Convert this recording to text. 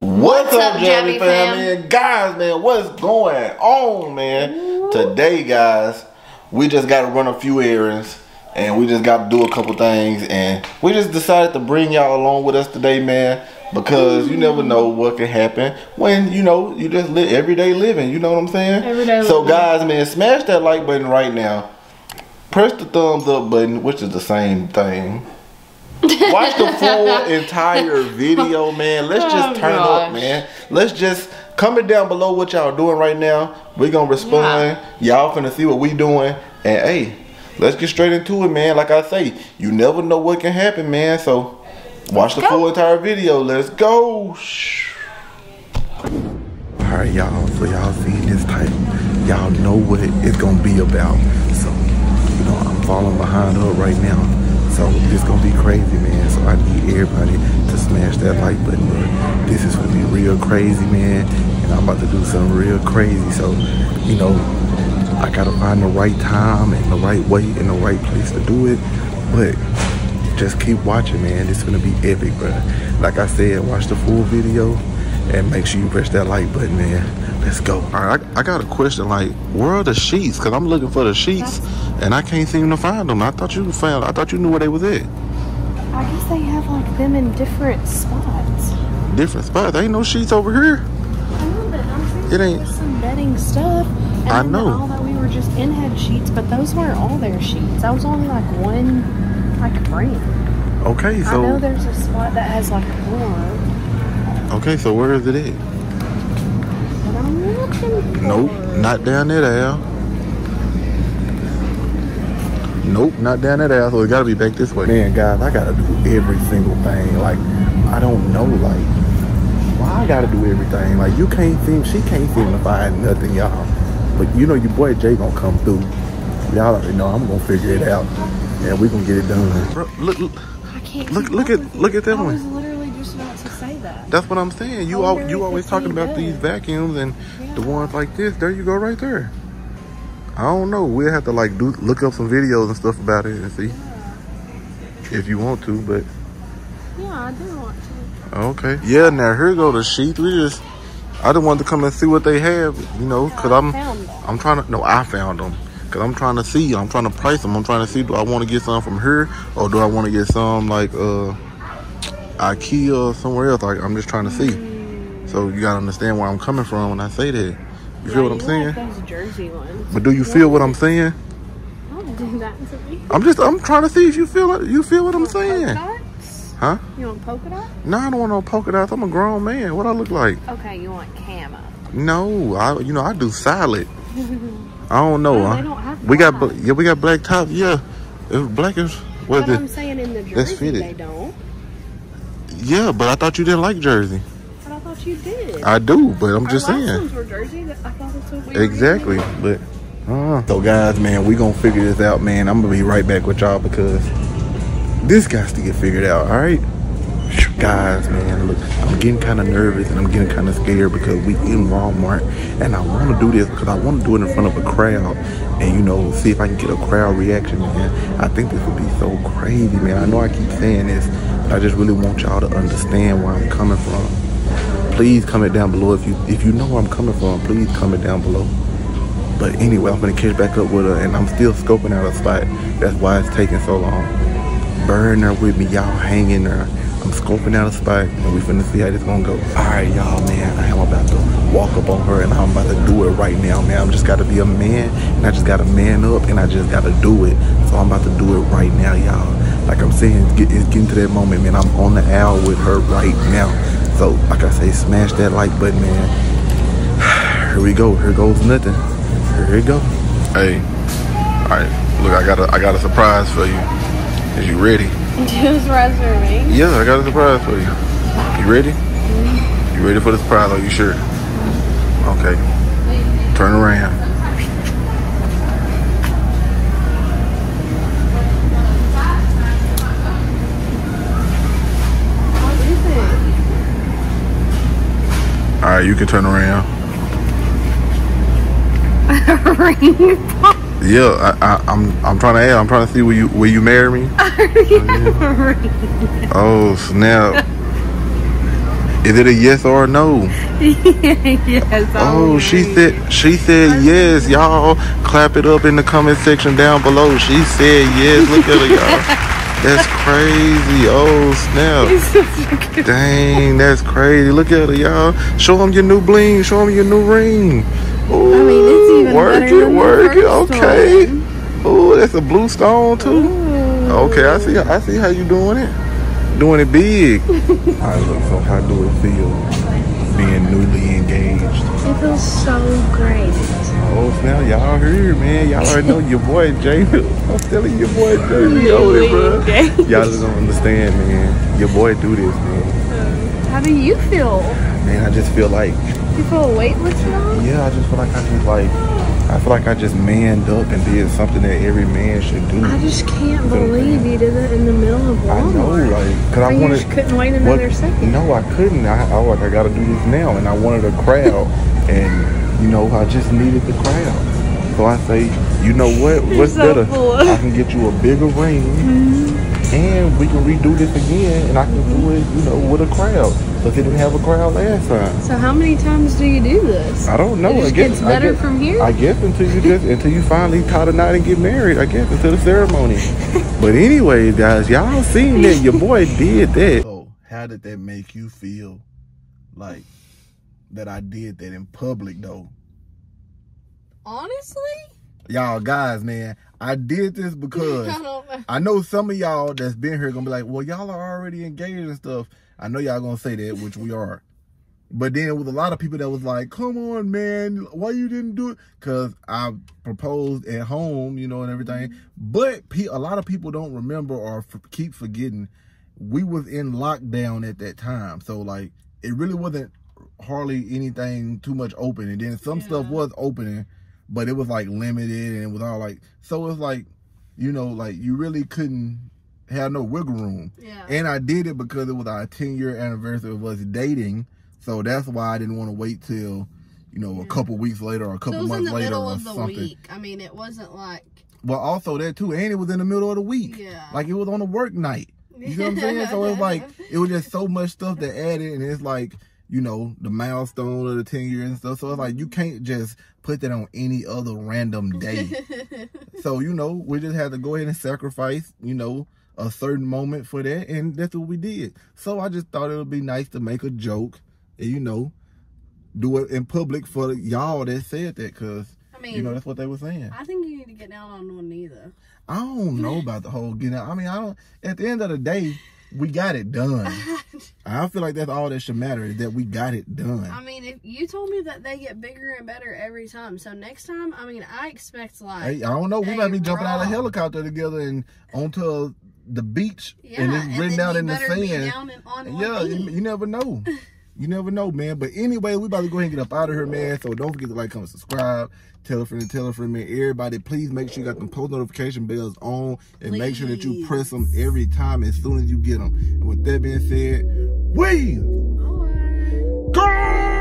What's up, Jabby fam? Guys, man, what's going on, man? Ooh. Today, guys, we just got to run a few errands, and we just got to do a couple things, and we just decided to bring y'all along with us today, man, because you never know what can happen when, you know, you just live everyday living, you know what I'm saying? Everyday living. So, guys, man, smash that like button right now. Press the thumbs up button, which is the same thing. Watch the full entire video, man. Let's just turn up, man. Let's just comment down below what y'all doing right now. We're gonna respond. Y'all finna see what we doing. And hey, let's get straight into it, man. Like I say, you never know what can happen, man. So watch the full entire video. Let's go. Alright, y'all. So y'all seen this type. Y'all know what it's gonna be about. So, you know, I'm falling behind her right now. So this gonna be crazy, man. So I need everybody to smash that like button. This is gonna be real crazy, man. And I'm about to do something real crazy. So, you know, I gotta find the right time and the right way and the right place to do it. But just keep watching, man. It's gonna be epic, bro. Like I said, watch the full video and make sure you press that like button, man. Let's go. All right, I got a question. Like, where are the sheets? Cause I'm looking for the sheets and I can't seem to find them. I thought you knew where they was at. I guess they have like them in different spots. Different spots? There ain't no sheets over here. I know, but I'm it ain't some bedding stuff. And I know. Although we were just in head sheets, but those weren't all their sheets. That was only like one, like brand. Okay, so I know there's a spot that has like one. Okay, so where is it at? But I'm looking for. Nope, not down that aisle. Nope, not down that aisle, so it gotta be back this way. Man, guys, I gotta do every single thing. Like, I don't know, like, why I gotta do everything? Like, you can't seem, she can't seem to find nothing, y'all. But you know your boy Jay gonna come through. Y'all already know I'm gonna figure it out. Yeah, we gonna get it done. Bro, look at that one. That's what I'm saying. You always talking about these vacuums and the ones like this. There you go, right there. I don't know. We'll have to like look up some videos and stuff about it and see if you want to. But yeah, I do want to. Okay. Yeah. Now here go the sheets. I just wanted to come and see what they have. You know, cause I'm trying to. No, I found them. Cause I'm trying to see. I'm trying to price them. I'm trying to see. Do I want to get some from her or do I want to get some like IKEA or somewhere else? Like, I'm just trying to see. So you gotta understand where I'm coming from when I say that. You feel what I'm saying? Like those Jersey ones. But do you feel what I'm saying? Don't do that to me. I'm trying to see if you feel it. You feel what I'm saying? Polka dots? Huh? You want polka dots? No, I don't want no polka dots. I'm a grown man. What I look like? Okay, you want camo? No, I do solid. I don't know. Well, they don't have we got black top. Yeah, if black is what but is I'm it? Saying in the Jersey they don't. Yeah, but I thought you didn't like Jersey. But I thought you did. I do, but I'm just saying. Our last ones were Jersey. I thought that's what we were doing. But so guys, man, we gonna figure this out, man. I'm gonna be right back with y'all because this got to get figured out. All right, guys, man, look, I'm getting kind of nervous and I'm getting kind of scared because we in Walmart and I want to do this because I want to do it in front of a crowd and, you know, see if I can get a crowd reaction, man. I think this would be so crazy, man. I know I keep saying this. I just really want y'all to understand where I'm coming from. Please comment down below if you know where I'm coming from. Please comment down below. But anyway, I'm gonna catch back up with her, and I'm still scoping out a spot. That's why it's taking so long. Burn her with me, y'all. Hang in there. I'm scoping out a spot, and we finna see how this gonna go. All right, y'all, man. I am about to walk up on her, and I'm about to do it right now, man. I just gotta be a man, and I just gotta man up, and I just gotta do it. So I'm about to do it right now, y'all. Like I'm saying, it's getting to that moment, man. I'm on the aisle with her right now. So, like I say, smash that like button, man. Here we go. Here goes nothing. Here we go. Hey. All right. Look, I got a surprise for you. Is you ready? You a surprise for me? Yeah, I got a surprise for you. You ready? You ready for the surprise? Are you sure? Okay. Turn around. Alright, you can turn around. Ring pop. Yeah, I'm trying to add. I'm trying to see will you marry me. Oh, yeah. Oh snap! Is it a yes or a no? Yes. Oh, she said yes. Y'all clap it up in the comment section down below. She said yes. Look at her, y'all. That's crazy. Oh, snap. Dang, that's crazy. Look at her, y'all. Show them your new bling. Show them your new ring. Ooh, I mean, it's even work it. Okay. Oh, that's a blue stone, too. Ooh. Okay, I see how you doing it. Doing it big. Alright, look, so how do it feel being newly engaged? It feels so great. Oh snap, y'all here, man. Y'all already know your boy Jayy. I'm telling you, your boy Jayy over it, bro. Y'all just don't understand, man. Your boy do this, man. How do you feel? Man, I just feel like... You feel weightless now? Yeah, I just feel like I just manned up and did something that every man should do. I just can't believe you did it in the middle of Walmart. I know, like, cause I wanted. You couldn't wait another second. No, I couldn't. I gotta do this now, and I wanted a crowd, and you know, I just needed the crowd. So I say, you know what? What's better? I can get you a bigger ring, and we can redo this again, and I can do it, you know, with a crowd. But they didn't have a crowd last time. So how many times do you do this? I don't know. It gets better from here? I guess until you finally tie the knot and get married, I guess, until the ceremony. But anyways, guys, y'all seen that your boy did that. So how did that make you feel, like, that I did that in public though? Honestly? Y'all guys, man, I did this because I know some of y'all that's been here gonna be like, well, y'all are already engaged and stuff. I know y'all gonna say that, which we are. But then with a lot of people that was like, come on, man, why you didn't do it? Because I proposed at home, you know, and everything. But a lot of people don't remember or keep forgetting we was in lockdown at that time. So, like, it really wasn't hardly anything too much open. And then some stuff was opening, but it was, like, limited and it was all, like... So, it's like, you know, like, you really couldn't... had no wiggle room. Yeah. And I did it because it was our 10-year anniversary of us dating. So that's why I didn't want to wait till, you know, a couple weeks later or a couple months later or something. So it was in the middle of the week. I mean, it wasn't like... Well, also that too. And it was in the middle of the week. Yeah. Like, it was on a work night. You know what I'm saying? So it was like, it was just so much stuff that added. And it's like, you know, the milestone of the 10 years and stuff. So it's like, you can't just put that on any other random day. So, you know, we just had to go ahead and sacrifice, you know, a certain moment for that, and that's what we did. So I just thought it would be nice to make a joke and, you know, do it in public for y'all that said that, because, I mean, you know, that's what they were saying. I think you need to get down on one either. I don't know about the whole getting out. I mean, I don't, at the end of the day, we got it done. I feel like that's all that should matter, is that we got it done. I mean, if you told me that they get bigger and better every time, so next time, I mean, I expect, like, hey, I don't know, we might be jumping out of a helicopter together and onto a the beach, and it's written out in the sand. Yeah, you never know. You never know, man. But anyway, we about to go ahead and get up out of here, man. So don't forget to like, comment, subscribe, tell a friend, man. Everybody, please make sure you got them post notification bells on, and please make sure that you press them every time as soon as you get them. And with that being said, we go!